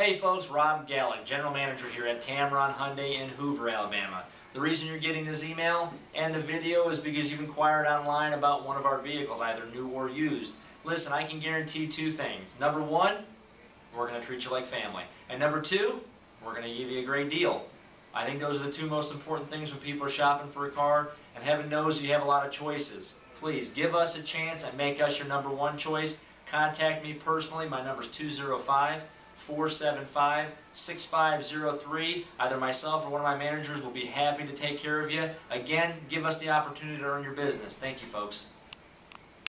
Hey folks, Rob Gallik, General Manager here at Tameron Hyundai in Hoover, Alabama. The reason you're getting this email and the video is because you've inquired online about one of our vehicles, either new or used. Listen, I can guarantee two things. Number one, we're going to treat you like family. And number two, we're going to give you a great deal. I think those are the two most important things when people are shopping for a car, and heaven knows you have a lot of choices. Please give us a chance and make us your number one choice. Contact me personally. My number is 205-475-6503. Either myself or one of my managers will be happy to take care of you. Again, give us the opportunity to earn your business. Thank you, folks.